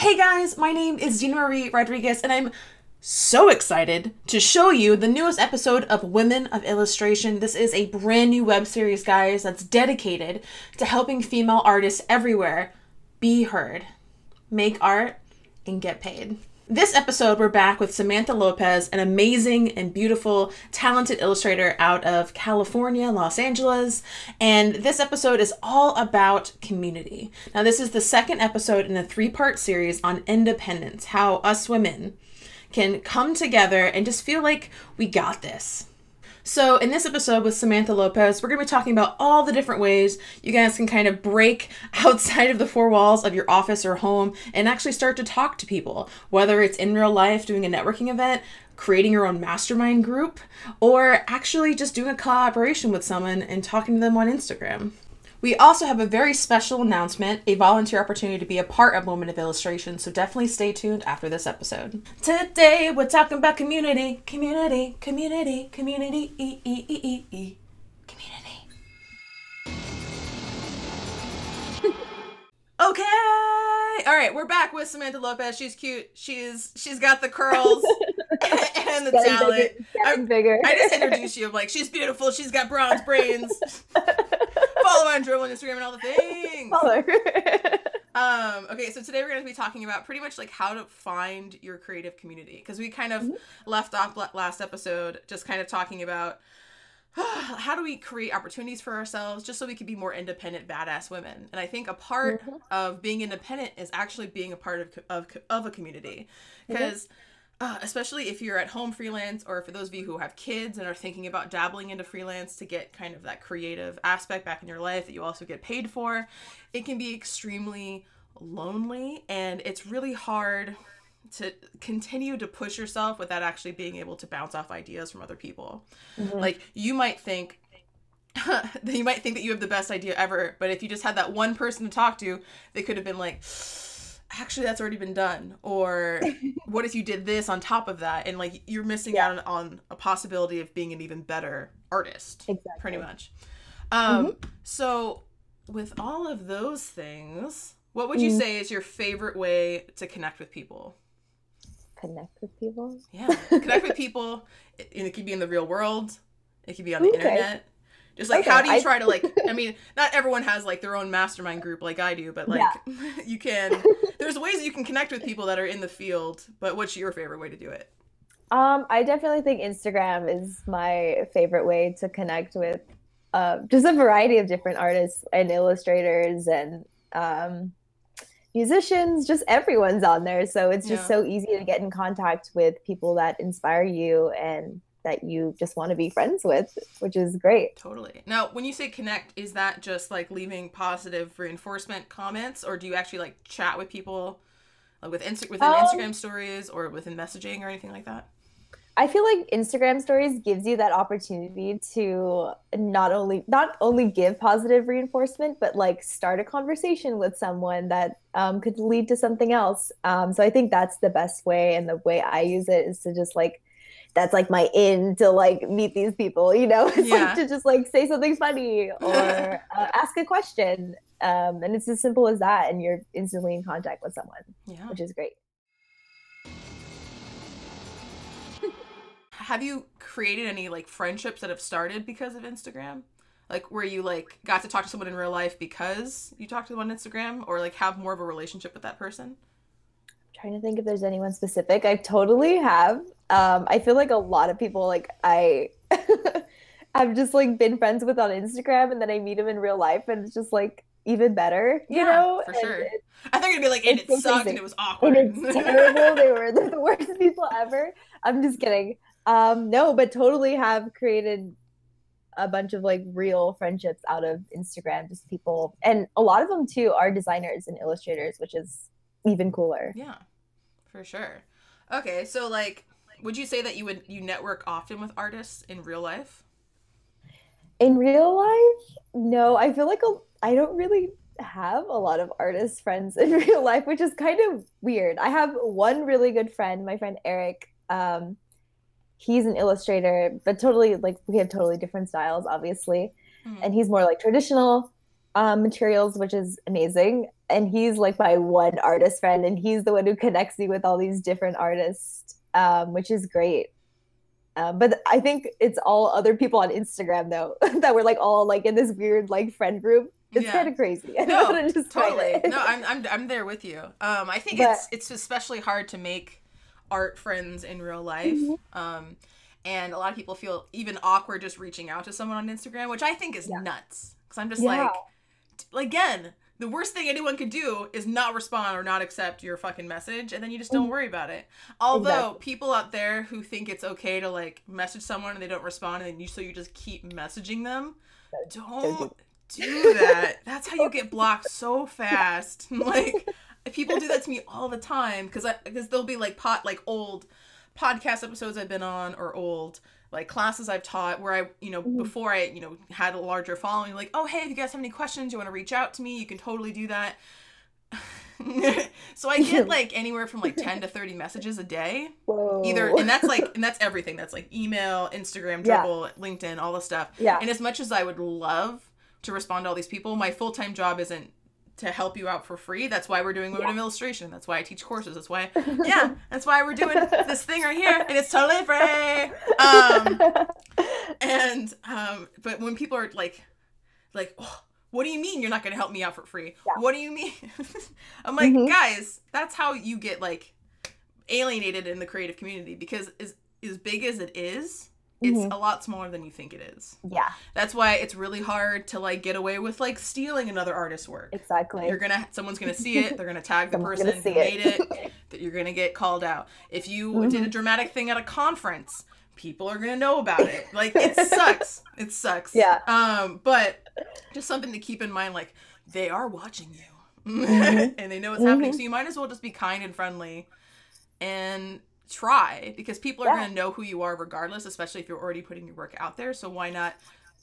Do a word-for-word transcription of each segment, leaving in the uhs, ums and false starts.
Hey guys, my name is Dina Marie Rodriguez, and I'm so excited to show you the newest episode of Women of Illustration. This is a brand new web series, guys, that's dedicated to helping female artists everywhere be heard, make art, and get paid. This episode, we're back with Samantha Lopez, an amazing and beautiful, talented illustrator out of California, Los Angeles. And this episode is all about community. Now, this is the second episode in a three-part series on independence, how us women can come together and just feel like we got this. So in this episode with Samantha Lopez, we're going to be talking about all the different ways you guys can kind of break outside of the four walls of your office or home and actually start to talk to people, whether it's in real life, doing a networking event, creating your own mastermind group, or actually just doing a collaboration with someone and talking to them on Instagram. We also have a very special announcement, a volunteer opportunity to be a part of Women of Illustration, so definitely stay tuned after this episode. Today, we're talking about community, community, community, community, e e e e e, community. Okay, all right, we're back with Samantha Lopez. She's cute. She's she's got the curls. And the getting talent. Bigger, bigger. I, I just introduced you. I'm like, she's beautiful. She's got bronze brains. Follow on Dribbble on Instagram and all the things. Follow. um, okay, so today we're going to be talking about pretty much like how to find your creative community, because we kind of mm-hmm. left off last episode just kind of talking about how do we create opportunities for ourselves just so we can be more independent, badass women. And I think a part mm-hmm. of being independent is actually being a part of of, of a community, because. Mm-hmm. Uh, especially if you're at home freelance, or for those of you who have kids and are thinking about dabbling into freelance to get kind of that creative aspect back in your life that you also get paid for, it can be extremely lonely, and it's really hard to continue to push yourself without actually being able to bounce off ideas from other people. Mm-hmm. Like you might think you might think that you have the best idea ever, but if you just had that one person to talk to, they could have been like, actually, that's already been done. Or what if you did this on top of that? And like, you're missing yeah. out on, on a possibility of being an even better artist, exactly. pretty much. Um, mm-hmm. So with all of those things, what would you mm. say is your favorite way to connect with people? Connect with people? Yeah. Connect with people. It, it could be in the real world. It could be on the okay. internet. Just like, okay, how do you I... try to like, I mean, not everyone has like their own mastermind group like I do, but like yeah. you can, there's ways that you can connect with people that are in the field, but what's your favorite way to do it? Um, I definitely think Instagram is my favorite way to connect with uh, just a variety of different artists and illustrators and um, musicians, just everyone's on there. So it's just yeah. so easy to get in contact with people that inspire you and that you just want to be friends with, which is great. Totally. Now, when you say connect, is that just like leaving positive reinforcement comments, or do you actually like chat with people like with Insta- within um, Instagram stories or within messaging or anything like that? I feel like Instagram stories gives you that opportunity to not only not only give positive reinforcement, but like start a conversation with someone that um, could lead to something else. Um, so I think that's the best way, and the way I use it is to just like, that's like my in to like meet these people, you know, it's yeah. like to just like say something funny or uh, ask a question. Um, and it's as simple as that. And you're instantly in contact with someone, yeah. which is great. Have you created any like friendships that have started because of Instagram? Like where you like got to talk to someone in real life because you talked to them on Instagram, or like have more of a relationship with that person? Trying to think if there's anyone specific. I totally have. Um, I feel like a lot of people like I I've just like been friends with on Instagram, and then I meet them in real life, and it's just like even better, you yeah, know? For and sure. It, I thought you'd be like, and it so sucked amazing. And it was awkward. And it's terrible. They were the worst people ever. I'm just kidding. Um, no, but totally have created a bunch of like real friendships out of Instagram, just people, and a lot of them too are designers and illustrators, which is even cooler. Yeah, for sure. Okay, so like, would you say that you would you network often with artists in real life? In real life? No, I feel like a, I don't really have a lot of artist friends in real life, which is kind of weird. I have one really good friend, my friend Eric. Um, he's an illustrator, but totally like we have totally different styles, obviously. Mm-hmm. And he's more like traditional. um, materials, which is amazing. And he's like my one artist friend, and he's the one who connects me with all these different artists, um, which is great. Um, but I think it's all other people on Instagram, though, that we're like all like in this weird like friend group. It's yeah. kind of crazy. I no, don't just totally. No, I'm I'm I'm there with you. Um, I think but, it's it's especially hard to make art friends in real life. Mm-hmm. Um, and a lot of people feel even awkward just reaching out to someone on Instagram, which I think is yeah. nuts. Because I'm just yeah. like, again, the worst thing anyone could do is not respond or not accept your fucking message, and then you just don't worry about it. Although exactly. people out there who think it's okay to like message someone and they don't respond, and you so you just keep messaging them, don't, don't do that. That's how you get blocked so fast. Like people do that to me all the time because because there'll be like pot like old podcast episodes I've been on or old. Like classes I've taught where I, you know, before I, you know, had a larger following, like, oh, hey, if you guys have any questions, you want to reach out to me, you can totally do that. So I get like anywhere from like ten to thirty messages a day. Whoa. Either, and that's like, and that's everything. That's like email, Instagram, Dribbble, yeah. LinkedIn, all the stuff. Yeah. And as much as I would love to respond to all these people, my full-time job isn't to help you out for free. That's why we're doing Women yeah. of Illustration. That's why I teach courses. That's why, yeah, that's why we're doing this thing right here, and it's totally free. Um, and, um, but when people are like, like, oh, what do you mean you're not going to help me out for free? Yeah. What do you mean? I'm like, mm-hmm. guys, that's how you get like alienated in the creative community, because as, as big as it is, it's mm-hmm. a lot smaller than you think it is. Yeah. That's why it's really hard to like get away with like stealing another artist's work. Exactly. You're going to, someone's going to see it. They're going to tag the person who made it. it that you're going to get called out. If you mm-hmm. did a dramatic thing at a conference, people are going to know about it. Like it sucks. It sucks. Yeah. Um, but just something to keep in mind, like they are watching you mm-hmm. and they know what's mm-hmm. happening. So you might as well just be kind and friendly and try, because people are yeah. going to know who you are regardless, especially if you're already putting your work out there. So why not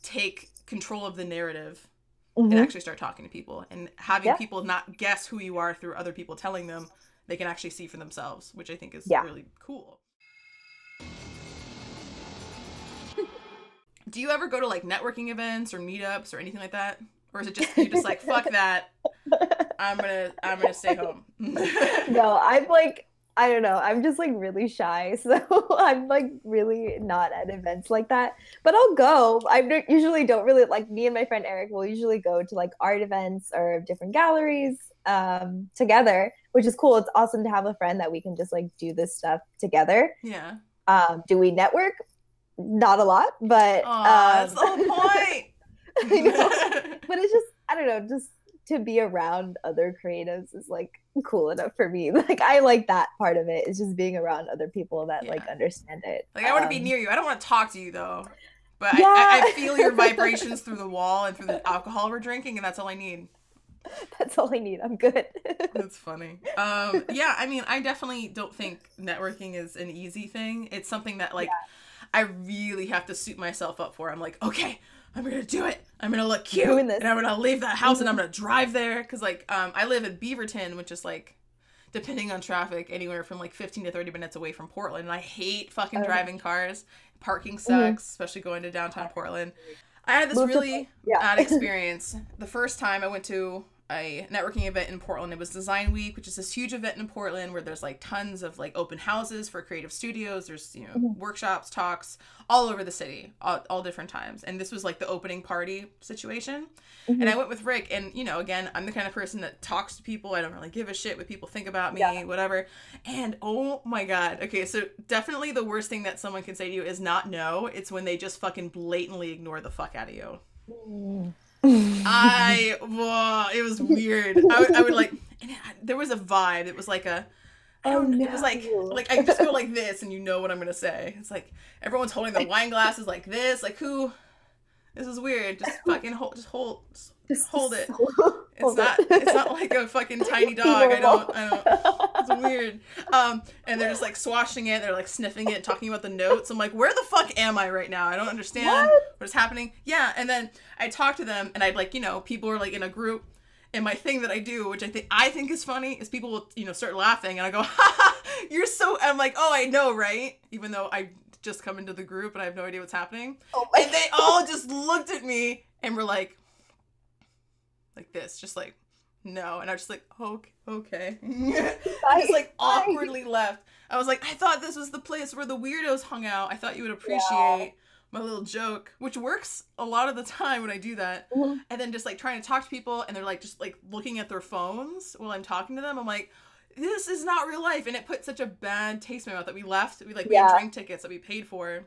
take control of the narrative mm-hmm. and actually start talking to people, and having yeah. people not guess who you are through other people telling them, they can actually see for themselves, which I think is yeah. really cool. Do you ever go to like networking events or meetups or anything like that? Or is it just you just like, fuck that, I'm gonna I'm gonna stay home? No, I'm like, I don't know. I'm just like really shy. So I'm like really not at events like that, but I'll go. I usually don't really like me and my friend Eric will usually go to like art events or different galleries um, together, which is cool. It's awesome to have a friend that we can just like do this stuff together. Yeah. Um, do we network? Not a lot, but. Aww, um, that's the whole point. I know. But it's just, I don't know, just to be around other creatives is like cool enough for me. Like I like that part of it. It's just being around other people that yeah. like understand it. Like I want to um, be near you. I don't want to talk to you though, but yeah. I, I, I feel your vibrations through the wall and through the alcohol we're drinking, and that's all I need. That's all I need. I'm good. That's funny. Um, yeah, I mean, I definitely don't think networking is an easy thing. It's something that like yeah. I really have to suit myself up for. I'm like, okay, I'm going to do it. I'm going to look cute and I'm going to leave that house and I'm going to drive there. Cause like, um, I live in Beaverton, which is like, depending on traffic, anywhere from like fifteen to thirty minutes away from Portland. And I hate fucking okay. driving cars. Parking sucks, mm-hmm. especially going to downtown Portland. I had this really yeah. bad experience. The first time I went to a networking event in Portland, it was Design Week, which is this huge event in Portland where there's like tons of like open houses for creative studios. There's, you know, mm-hmm. workshops, talks all over the city, all, all different times. And this was like the opening party situation. Mm-hmm. And I went with Rick, and, you know, again, I'm the kind of person that talks to people. I don't really give a shit what people think about me, yeah. whatever. And oh my God. Okay. So definitely the worst thing that someone can say to you is not no. It's when they just fucking blatantly ignore the fuck out of you. Mm. I, well, it was weird. I, I would like, and it, there was a vibe. It was like a, I don't know. Oh, no. It was like, like I just go like this and you know what I'm going to say. It's like, everyone's holding their wine glasses like this. Like who, this is weird. Just fucking hold, just hold, just just hold it. So, it's hold not, it. It's not like a fucking tiny dog. I don't, I don't, it's weird. Um, and they're just like swashing it. They're like sniffing it, talking about the notes. I'm like, where the fuck am I right now? I don't understand what, what is happening. Yeah. And then I talk to them and I'd like, you know, people are like in a group, and my thing that I do, which I think, I think is funny, is people will, you know, start laughing and I go, ha ha, you're so, I'm like, oh, I know. Right. Even though I just come into the group and I have no idea what's happening. Oh, and they all just looked at me and were like, like this, just like, no. And I was just like, okay, okay. I just like awkwardly left. I was like, I thought this was the place where the weirdos hung out. I thought you would appreciate yeah. my little joke, which works a lot of the time when I do that. Mm-hmm. And then just like trying to talk to people and they're like, just like looking at their phones while I'm talking to them. I'm like, this is not real life. And it put such a bad taste in my mouth that we left. We like, we yeah. had drink tickets that we paid for.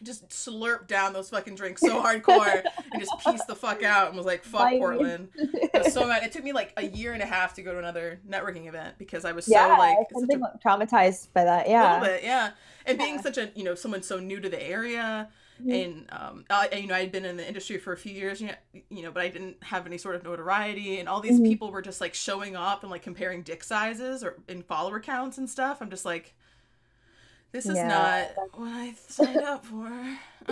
Just slurped down those fucking drinks so hardcore and just pieced the fuck out and was like, fuck Bye. Portland. I was so mad. It took me like a year and a half to go to another networking event because I was yeah, so like something a, traumatized by that. Yeah. A little bit, yeah. And yeah. being such a, you know, someone so new to the area mm-hmm. and, um, I, you know, I'd been in the industry for a few years, you know, you know, but I didn't have any sort of notoriety and all these mm-hmm. people were just like showing up and like comparing dick sizes or in follower counts and stuff. I'm just like, this is yeah. not what I signed up for.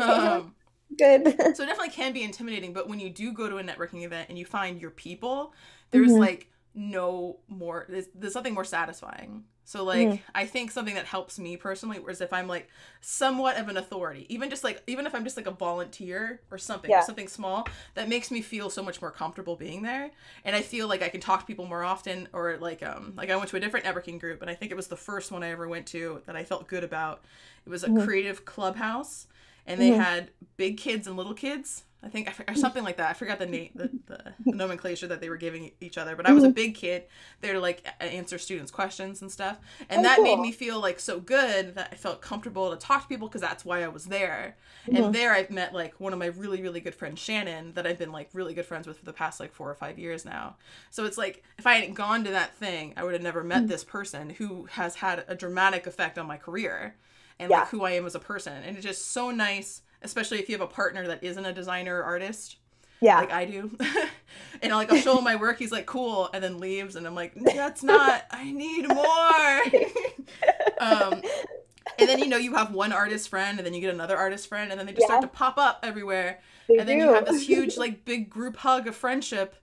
Um, Good. So it definitely can be intimidating, but when you do go to a networking event and you find your people, there's mm-hmm. like no more, there's, there's nothing more satisfying. So like, mm. I think something that helps me personally is if I'm like somewhat of an authority, even just like, even if I'm just like a volunteer or something, yeah. or something small, that makes me feel so much more comfortable being there. And I feel like I can talk to people more often or like, um, like I went to a different networking group and I think it was the first one I ever went to that I felt good about. It was a mm. creative clubhouse and they mm. had big kids and little kids. I think, or something like that. I forgot the name, the, the nomenclature that they were giving each other, but I was a big kid there to like answer students' questions and stuff. And oh, that cool. made me feel like so good that I felt comfortable to talk to people because that's why I was there. Mm-hmm. And there I've met like one of my really, really good friends, Shannon, that I've been like really good friends with for the past like four or five years now. So it's like, if I hadn't gone to that thing, I would have never met mm-hmm. this person who has had a dramatic effect on my career and yeah. like who I am as a person. And it's just so nice. Especially if you have a partner that isn't a designer or artist. Yeah. Like I do. And like, I'll show him my work. He's like, cool. And then leaves. And I'm like, that's not, I need more. um, and then, you know, you have one artist friend and then you get another artist friend and then they just yeah. start to pop up everywhere. They and do. Then you have this huge, like big group hug of friendship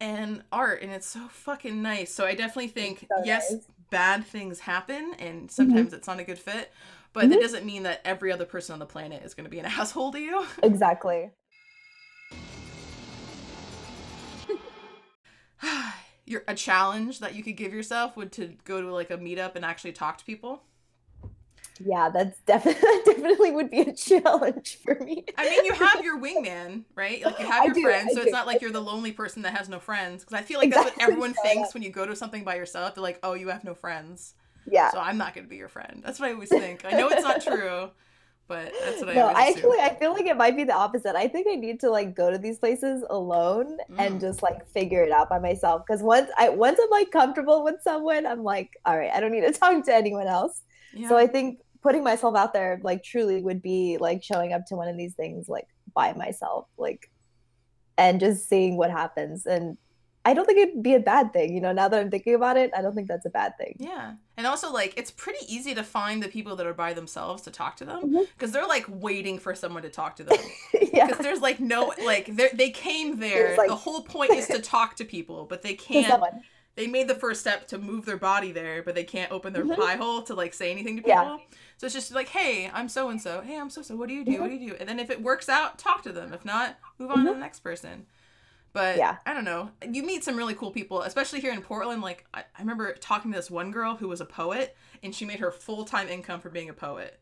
and art. And it's so fucking nice. So I definitely think, so yes, nice. Bad things happen. And sometimes mm-hmm. it's not a good fit. But mm-hmm. that doesn't mean that every other person on the planet is going to be an asshole to you. Exactly. You're a challenge that you could give yourself would to go to like a meetup and actually talk to people. Yeah, that's definitely that definitely would be a challenge for me. I mean, you have your wingman, right? Like you have your do, friends, I so do. It's not like you're the lonely person that has no friends. Because I feel like exactly. that's what everyone yeah, thinks yeah. when you go to something by yourself. They're like, oh, you have no friends. Yeah. So I'm not going to be your friend. That's what I always think. I know it's not true, but that's what no, I always assume. Actually, I feel like it might be the opposite. I think I need to like go to these places alone mm. and just like figure it out by myself. Because once, I, once I'm like comfortable with someone, I'm like, all right, I don't need to talk to anyone else. Yeah. So I think putting myself out there like truly would be like showing up to one of these things like by myself, like, and just seeing what happens. And I don't think it'd be a bad thing. You know, now that I'm thinking about it, I don't think that's a bad thing. Yeah. And also, like, it's pretty easy to find the people that are by themselves to talk to them because mm-hmm. they're, like, waiting for someone to talk to them. Yeah. Because there's, like, no, like, they came there. Like... The whole point is to talk to people, but they can't. They made the first step to move their body there, but they can't open their mm-hmm. pie hole to, like, say anything to people. Yeah. So it's just like, hey, I'm so-and-so. Hey, I'm so-so. What do you do? Mm-hmm. What do you do? And then if it works out, talk to them. If not, move on mm-hmm. to the next person. But yeah. I don't know. You meet some really cool people, especially here in Portland. Like, I, I remember talking to this one girl who was a poet, and she made her full-time income from being a poet.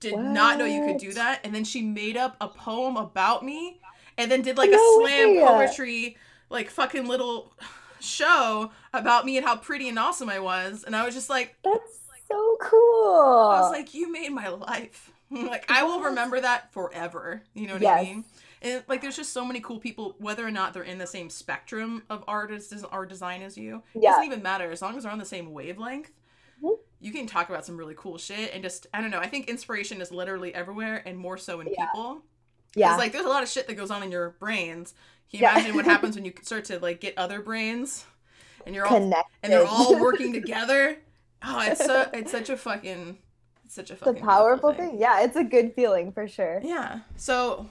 Did what? Not know you could do that. And then she made up a poem about me, and then did, like, no a slam way. Poetry, like, fucking little show about me and how pretty and awesome I was. And I was just like... That's like, so cool. I was like, you made my life. Like, I will remember that forever. You know what yes. I mean? And, like, there's just so many cool people, whether or not they're in the same spectrum of artists or design as you. It yeah. doesn't even matter. As long as they're on the same wavelength, mm-hmm. you can talk about some really cool shit. And just, I don't know, I think inspiration is literally everywhere and more so in yeah. people. Yeah. Because, like, there's a lot of shit that goes on in your brains. Can you yeah. imagine what happens when you start to, like, get other brains? And you're all connected. And they're all working together. Oh, it's so, it's such a fucking, it's such a fucking it's a powerful thing. thing. Yeah, it's a good feeling for sure. Yeah. So...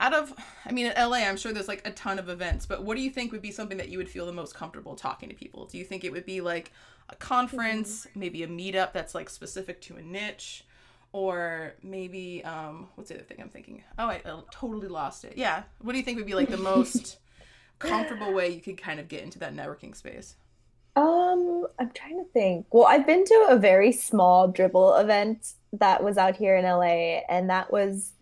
Out of, I mean, in L A, I'm sure there's, like, a ton of events, but what do you think would be something that you would feel the most comfortable talking to people? Do you think it would be, like, a conference, mm-hmm. maybe a meetup that's, like, specific to a niche, or maybe, um, what's the other thing I'm thinking? Oh, I, I totally lost it. Yeah. What do you think would be, like, the most comfortable way you could kind of get into that networking space? Um, I'm trying to think. Well, I've been to a very small Dribbble event that was out here in L A, and that was,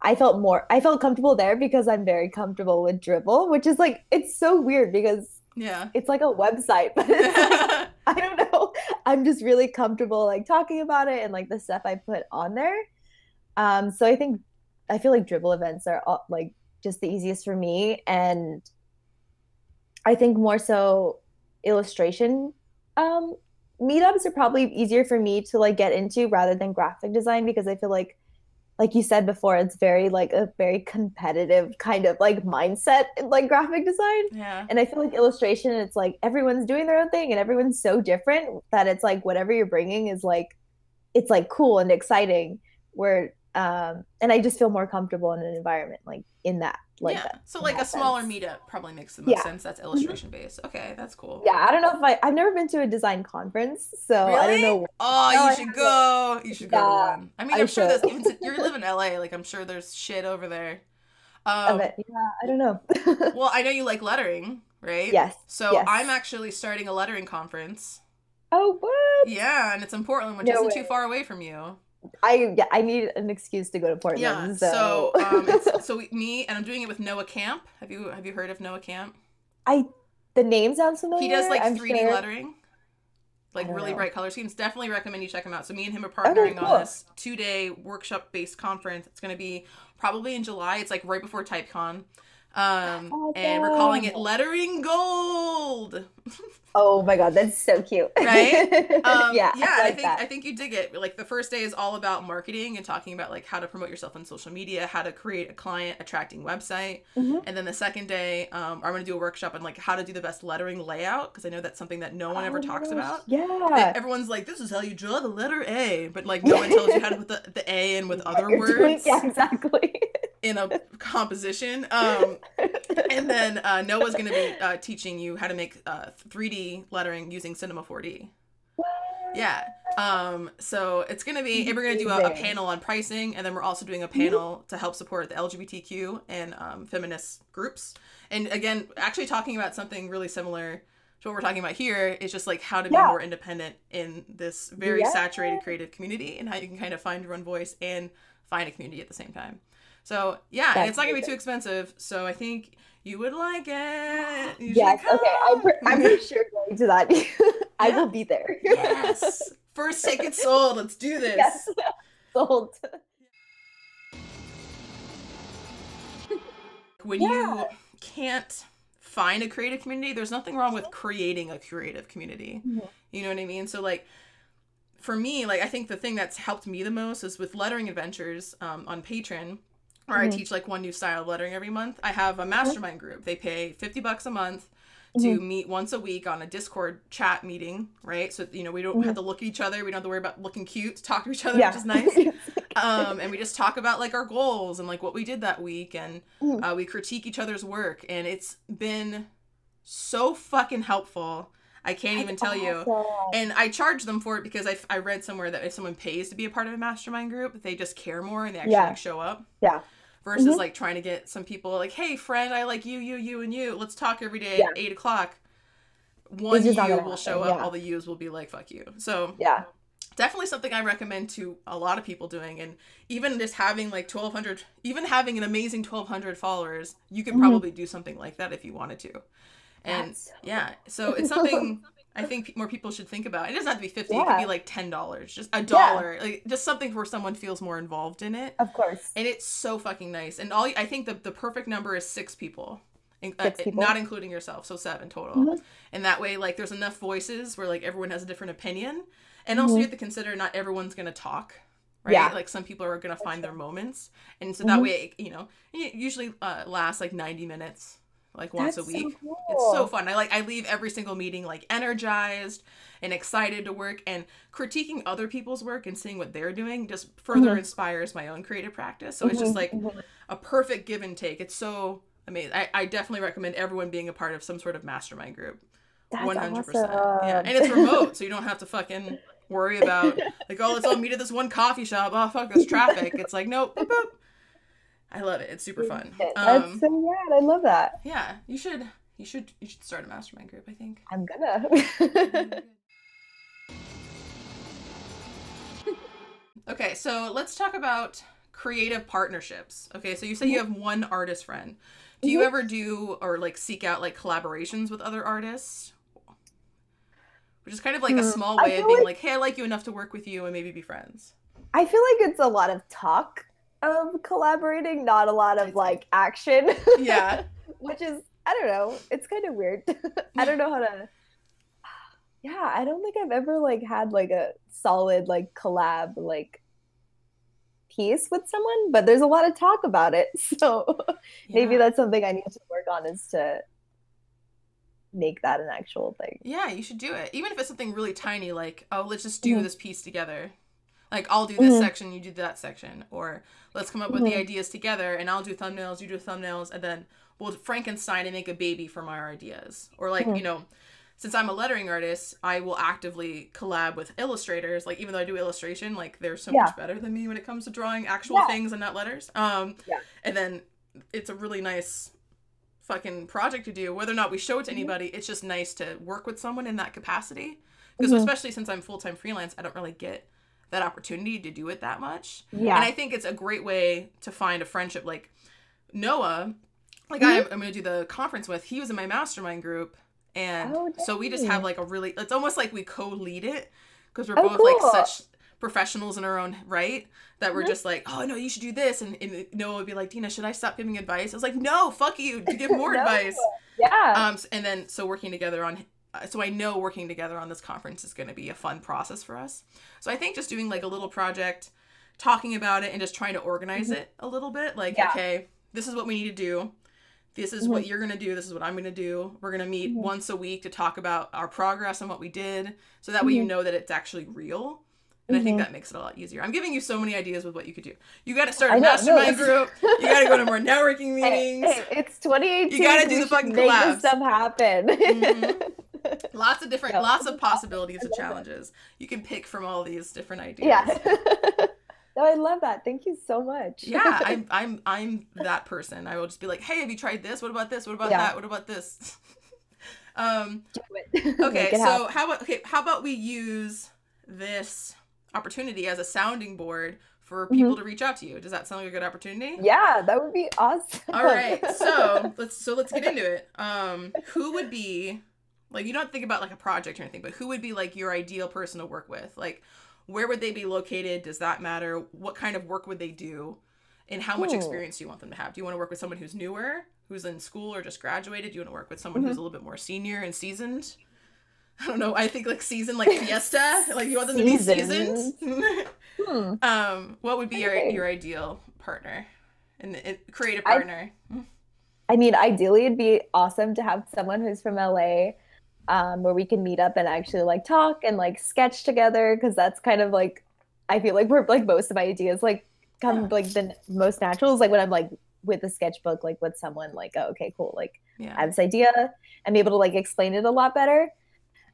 I felt more, I felt comfortable there because I'm very comfortable with Dribbble, which is like, it's so weird because yeah, it's like a website, but it's like, I don't know. I'm just really comfortable like talking about it and like the stuff I put on there. Um, so I think, I feel like Dribbble events are all, like just the easiest for me. And I think more so illustration um, meetups are probably easier for me to like get into rather than graphic design, because I feel like, like you said before, it's very like a very competitive kind of like mindset in like graphic design. Yeah. And I feel like illustration, it's like everyone's doing their own thing and everyone's so different that it's like whatever you're bringing is like, it's like cool and exciting. Where um, and I just feel more comfortable in an environment like in that. Like yeah. That, so like a smaller sense. meetup probably makes the most yeah. sense. That's illustration based. Okay, that's cool. Yeah, I don't know if I I've never been to a design conference, so really? I don't know. Oh, no, you should go. You should yeah, go to one. I mean, I I'm should. sure that's even you live in L A. Like I'm sure there's shit over there. Um, of it. Yeah, I don't know. Well, I know you like lettering, right? Yes. So yes. I'm actually starting a lettering conference. Oh what? Yeah, and it's in Portland, which no isn't way. too far away from you. I yeah, I need an excuse to go to Portland. Yeah, so, so um, it's, so we, me and I'm doing it with Noah Camp. Have you have you heard of Noah Camp? I the name sounds familiar. He does like I'm three D sure. lettering, like really know. bright color schemes. Definitely recommend you check him out. So me and him are partnering okay, cool. on this two day workshop based conference. It's going to be probably in July. It's like right before TypeCon, um, oh, and we're calling it Lettering Gold. Oh my god, that's so cute. Right? Um, yeah, yeah. I, like I think that. I think you dig it. Like the first day is all about marketing and talking about like how to promote yourself on social media, how to create a client attracting website, mm-hmm. and then the second day, um, I'm going to do a workshop on like how to do the best lettering layout, because I know that's something that no one ever oh, talks about. Yeah, and everyone's like, this is how you draw the letter A, but like no one tells you how to put the, the A in with yeah, other words. Doing, yeah, exactly. In a composition, um, and then uh, Noah's going to be uh, teaching you how to make uh, three D lettering using Cinema four D. What? Yeah. Um, so it's going to be, and we're going to do a, a panel on pricing, and then we're also doing a panel to help support the L G B T Q and um, feminist groups. And again, actually talking about something really similar to what we're talking about here is just like how to be yeah. more independent in this very yeah. saturated creative community, and how you can kind of find your own voice and find a community at the same time. So yeah, and it's not going to be too expensive. So I think you would like it. You yes. Like, oh. Okay. I'm, I'm for sure going to that. I yeah. will be there. Yes. First ticket sold. Let's do this. Yes. Sold. When yeah. you can't find a creative community, there's nothing wrong with creating a creative community. Mm-hmm. You know what I mean? So like, for me, like I think the thing that's helped me the most is with Lettering Adventures um, on Patreon, where mm-hmm. I teach like one new style of lettering every month. I have a mastermind group. They pay fifty bucks a month to mm-hmm. meet once a week on a Discord chat meeting, right? So, you know, we don't mm-hmm. have to look at each other. We don't have to worry about looking cute to talk to each other, yeah. which is nice. um, and we just talk about like our goals and like what we did that week. And mm-hmm. uh, we critique each other's work. And it's been so fucking helpful. I can't That's even tell awesome. you. And I charge them for it because I, I read somewhere that if someone pays to be a part of a mastermind group, they just care more and they actually yeah. like, show up. Yeah. Versus mm-hmm. like trying to get some people like, hey, friend, I like you, you, you, and you. Let's talk every day yeah. at eight o'clock. One you will show up. Yeah. All the yous will be like, fuck you. So yeah, definitely something I recommend to a lot of people doing. And even just having like twelve hundred, even having an amazing twelve hundred followers, you could mm-hmm. probably do something like that if you wanted to. And so yeah, so it's something I think more people should think about. It doesn't have to be fifty; yeah. it could be like ten dollars, just a dollar, yeah. like just something where someone feels more involved in it. Of course. And it's so fucking nice. And all I think the the perfect number is six people, six uh, people? not including yourself, so seven total. Mm-hmm. And that way, like, there's enough voices where like everyone has a different opinion, and mm-hmm. also you have to consider not everyone's gonna talk. Right? Yeah. Like some people are going to find their moments, and so mm-hmm. that way, you know, it usually uh, lasts like ninety minutes. Like once That's a week. So cool. It's so fun. I like I leave every single meeting like energized and excited to work, and critiquing other people's work and seeing what they're doing just further mm-hmm. inspires my own creative practice. So mm-hmm. it's just like mm-hmm. a perfect give and take. It's so amazing. I, I definitely recommend everyone being a part of some sort of mastermind group. That's one hundred percent. Awesome. Yeah. And it's remote, so you don't have to fucking worry about like, oh, let's all meet at this one coffee shop. Oh fuck, there's traffic. It's like, nope, boop, boop. I love it. It's super fun. Um, That's so rad. I love that. Yeah, you should You should you should start a mastermind group, I think. I'm gonna. Okay, so let's talk about creative partnerships. Okay, so you said mm-hmm. you have one artist friend. Do mm-hmm. you ever do or like seek out like collaborations with other artists? Which is kind of like mm-hmm. a small way of being like, like, hey, I like you enough to work with you and maybe be friends. I feel like it's a lot of talk of collaborating, not a lot of like action. Yeah. Which is, I don't know, it's kind of weird. I don't know how to. Yeah, I don't think I've ever like had like a solid like collab like piece with someone, but there's a lot of talk about it. So yeah. Maybe that's something I need to work on, is to make that an actual thing. Yeah, you should do it. Even if it's something really tiny, like, oh, let's just do mm-hmm. this piece together. Like, I'll do this mm-hmm. section, you do that section. Or let's come up with mm-hmm. the ideas together, and I'll do thumbnails, you do thumbnails, and then we'll Frankenstein and make a baby from our ideas. Or, like, mm-hmm. you know, since I'm a lettering artist, I will actively collab with illustrators. Like, even though I do illustration, like, they're so yeah. much better than me when it comes to drawing actual yeah. things and not letters. Um, yeah. And then it's a really nice fucking project to do. Whether or not we show it to anybody, mm-hmm. it's just nice to work with someone in that capacity. Because mm-hmm. especially since I'm full-time freelance, I don't really get that opportunity to do it that much. Yeah. And I think it's a great way to find a friendship. Like Noah, like mm-hmm. I, I'm going to do the conference with, he was in my mastermind group. And oh, so we just have like a really, it's almost like we co-lead it, because we're oh, both cool. like such professionals in our own right that we're mm-hmm. just like, oh no, you should do this. And, and Noah would be like, Dina, should I stop giving advice? I was like, no, fuck you, give more no. advice. Yeah. Um. And then so working together on So I know working together on this conference is going to be a fun process for us. So I think just doing like a little project, talking about it, and just trying to organize mm-hmm. it a little bit. Like, yeah. okay, this is what we need to do. This is mm-hmm. what you're going to do. This is what I'm going to do. We're going to meet mm-hmm. once a week to talk about our progress and what we did. So that way mm-hmm. you know that it's actually real. And mm-hmm. I think that makes it a lot easier. I'm giving you so many ideas with what you could do. You got to start a mastermind no, group. You got to go to more networking meetings. Hey, hey, it's twenty eighteen. You got to do the fucking collab. Make this stuff happen. Mm-hmm. Lots of different, no. lots of possibilities and challenges. It. You can pick from all these different ideas. Yeah. No, I love that. Thank you so much. Yeah, I'm, I'm, I'm that person. I will just be like, hey, have you tried this? What about this? What about yeah. that? What about this? um, Do it. Okay. So how about, okay, how about we use this opportunity as a sounding board for people mm-hmm. to reach out to you? Does that sound like a good opportunity? Yeah, that would be awesome. All right. So let's, so let's get into it. Um, who would be, like, you don't think about, like, a project or anything, but who would be, like, your ideal person to work with? Like, where would they be located? Does that matter? What kind of work would they do? And how much Ooh. Experience do you want them to have? Do you want to work with someone who's newer, who's in school or just graduated? Do you want to work with someone mm-hmm. who's a little bit more senior and seasoned? I don't know. I think, like, seasoned, like, fiesta. Like, you want them to be seasoned? hmm. Um, what would be okay. your, your ideal partner and, and creative partner? I, I mean, ideally, it'd be awesome to have someone who's from L A, Um, where we can meet up and actually like talk and like sketch together, because that's kind of like, I feel like we're like most of my ideas like come yeah. like the most natural is like when I'm like with a sketchbook, like with someone, like, oh, okay, cool, like yeah. I have this idea, I'm able to like explain it a lot better.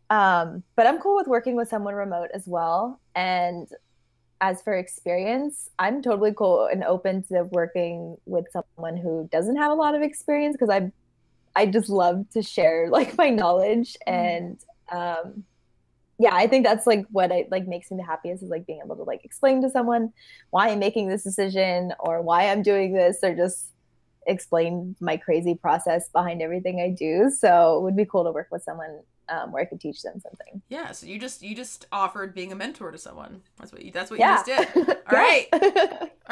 Um, but I'm cool with working with someone remote as well. And as for experience, I'm totally cool and open to working with someone who doesn't have a lot of experience, because I'm I just love to share like my knowledge, and um, yeah, I think that's like what I like makes me the happiest, is like being able to like explain to someone why I'm making this decision or why I'm doing this, or just explain my crazy process behind everything I do. So it would be cool to work with someone um, where I could teach them something. Yeah. So you just, you just offered being a mentor to someone. That's what you, that's what yeah. you just did. All right. All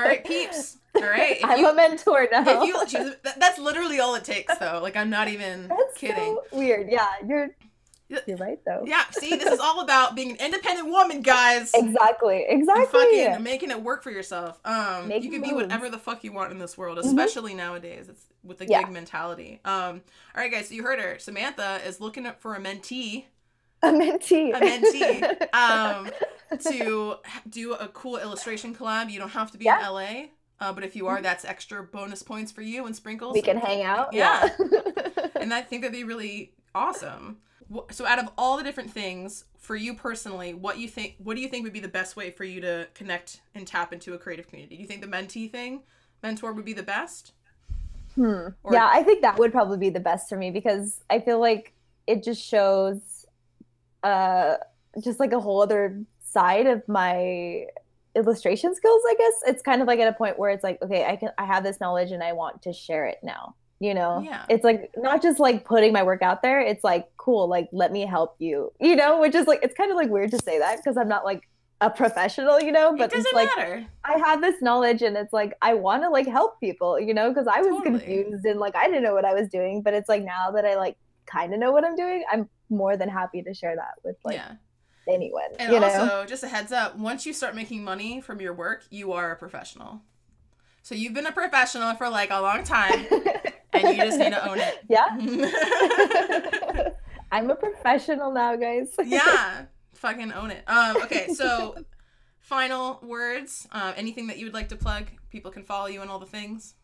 right, peeps. All right. If I'm you, a mentor now. If you choose, that, that's literally all it takes, though. Like, I'm not even that's kidding. So weird. Yeah. You're, you're right, though. Yeah. See, this is all about being an independent woman, guys. Exactly. Exactly. And fucking making it work for yourself. Um, Make you can moves. Be whatever the fuck you want in this world, especially mm-hmm. nowadays. It's with the yeah. gig mentality. Um, all right, guys. So you heard her. Samantha is looking up for a mentee. A mentee. A mentee. um, to do a cool illustration collab. You don't have to be yeah. in L A. Uh, but if you are, that's extra bonus points for you and sprinkles. We can hang out. Yeah. yeah. And I think that'd be really awesome. So out of all the different things for you personally, what you think, what do you think would be the best way for you to connect and tap into a creative community? Do you think the mentee thing, mentor, would be the best? Hmm. Or, yeah, I think that would probably be the best for me, because I feel like it just shows uh, just like a whole other side of my illustration skills, I guess. It's kind of like at a point where it's like, okay, I can, I have this knowledge and I want to share it now, you know? Yeah. It's like not just like putting my work out there. It's like, cool, like, let me help you, you know, which is like, it's kind of like weird to say that because I'm not like a professional, you know, but it doesn't it's like matter. I have this knowledge and it's like I want to like help people, you know, because I was totally confused and like I didn't know what I was doing, but it's like now that I like kind of know what I'm doing, I'm more than happy to share that with like yeah. anyone. And you also know? Just a heads up, once you start making money from your work, you are a professional. So you've been a professional for like a long time and you just need to own it. Yeah. I'm a professional now, guys. Yeah. Fucking own it. Um, okay, so final words. Uh, anything that you would like to plug? People can follow you and all the things.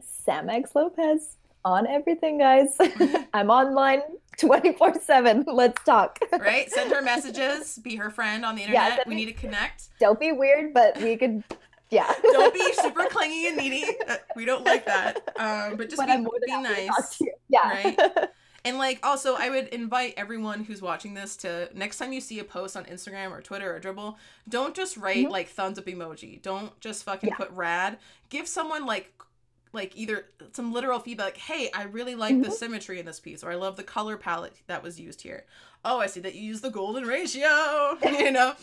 Sam X Lopez on everything, guys. I'm online twenty-four seven. Let's talk. Right? Send her messages. Be her friend on the internet. Yeah, we need to connect. Don't be weird, but we could... Yeah. Don't be super clingy and needy. We don't like that. Um, but just but be, be nice. Yeah. Right? And, like, also, I would invite everyone who's watching this to, next time you see a post on Instagram or Twitter or Dribbble, don't just write, mm-hmm. like, thumbs up emoji. Don't just fucking yeah. put rad. Give someone, like, like either some literal feedback, like, hey, I really like mm-hmm. the symmetry in this piece, or I love the color palette that was used here. Oh, I see that you use the golden ratio, you know?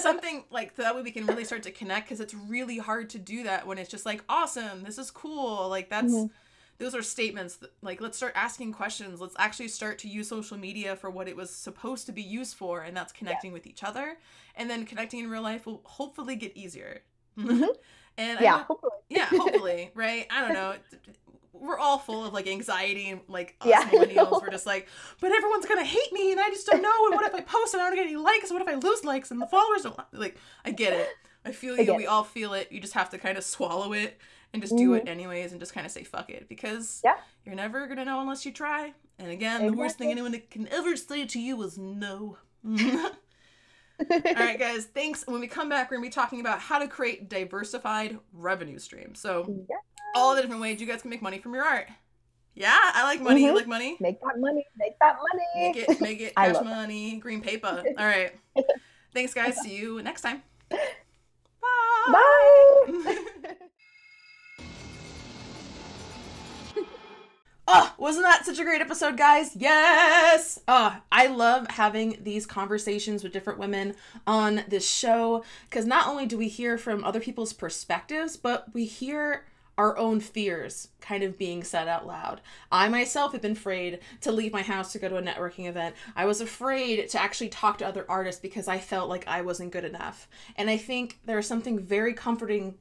Something like that way we can really start to connect, because it's really hard to do that when it's just, like, awesome, this is cool, like, that's... Mm-hmm. Those are statements that, like, let's start asking questions. Let's actually start to use social media for what it was supposed to be used for. And that's connecting yeah. with each other. And then connecting in real life will hopefully get easier. Mm-hmm. And yeah, I would, hopefully. Yeah, hopefully. Right. I don't know. We're all full of like anxiety and like us yeah, millennials. We're just like, but everyone's going to hate me. And I just don't know. And what if I post and I don't get any likes? What if I lose likes and the followers don't like, I get it. I feel you. I we all feel it. You just have to kind of swallow it. And just do it anyways and just kind of say fuck it. Because yeah. you're never going to know unless you try. And again, exactly. the worst thing anyone can ever say to you is no. All right, guys. Thanks. When we come back, we're going to be talking about how to create diversified revenue streams. So yeah. all the different ways you guys can make money from your art. Yeah, I like money. Mm-hmm. You like money? Make that money. Make that money. Make it. Make it. Cash money. That. Green paper. All right. Thanks, guys. See you next time. Bye. Bye. Oh, wasn't that such a great episode, guys? Yes! Oh, I love having these conversations with different women on this show, because not only do we hear from other people's perspectives, but we hear our own fears kind of being said out loud. I myself have been afraid to leave my house to go to a networking event. I was afraid to actually talk to other artists because I felt like I wasn't good enough. And I think there's something very comforting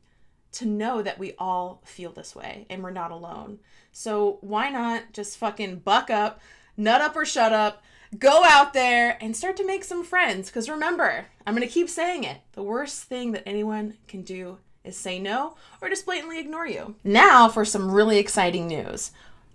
to know that we all feel this way and we're not alone. So why not just fucking buck up, nut up or shut up, go out there and start to make some friends. Because remember, I'm going to keep saying it. The worst thing that anyone can do is say no or just blatantly ignore you. Now for some really exciting news.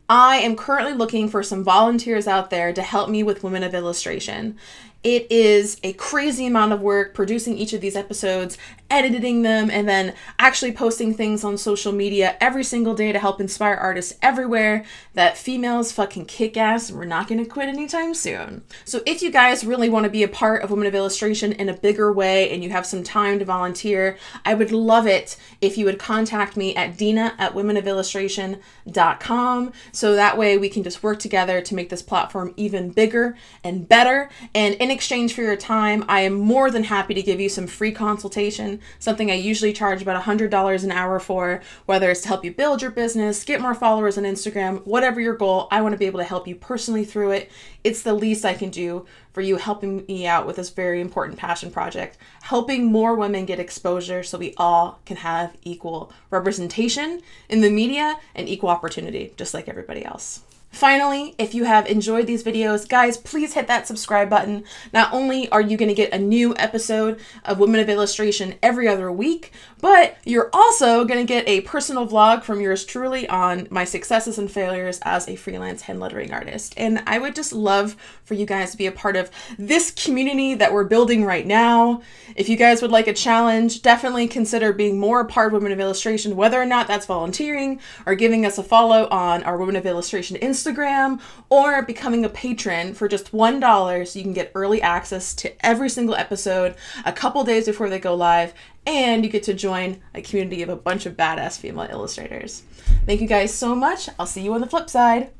I am currently looking for some volunteers out there to help me with Women of Illustration. It is a crazy amount of work producing each of these episodes, editing them, and then actually posting things on social media every single day to help inspire artists everywhere that females fucking kick ass and we're not going to quit anytime soon. So if you guys really want to be a part of Women of Illustration in a bigger way and you have some time to volunteer, I would love it if you would contact me at dina at women of illustration dot com so that way we can just work together to make this platform even bigger and better. And in In exchange for your time, I am more than happy to give you some free consultation, something I usually charge about one hundred dollars an hour for, whether it's to help you build your business, get more followers on Instagram, whatever your goal, I want to be able to help you personally through it. It's the least I can do for you helping me out with this very important passion project, helping more women get exposure so we all can have equal representation in the media and equal opportunity, just like everybody else. Finally, if you have enjoyed these videos, guys, please hit that subscribe button. Not only are you going to get a new episode of Women of Illustration every other week, but you're also going to get a personal vlog from yours truly on my successes and failures as a freelance hand lettering artist. And I would just love for you guys to be a part of this community that we're building right now. If you guys would like a challenge, definitely consider being more a part of Women of Illustration, whether or not that's volunteering or giving us a follow on our Women of Illustration Instagram Instagram or becoming a patron for just one dollar so you can get early access to every single episode a couple days before they go live, and you get to join a community of a bunch of badass female illustrators. Thank you guys so much. I'll see you on the flip side.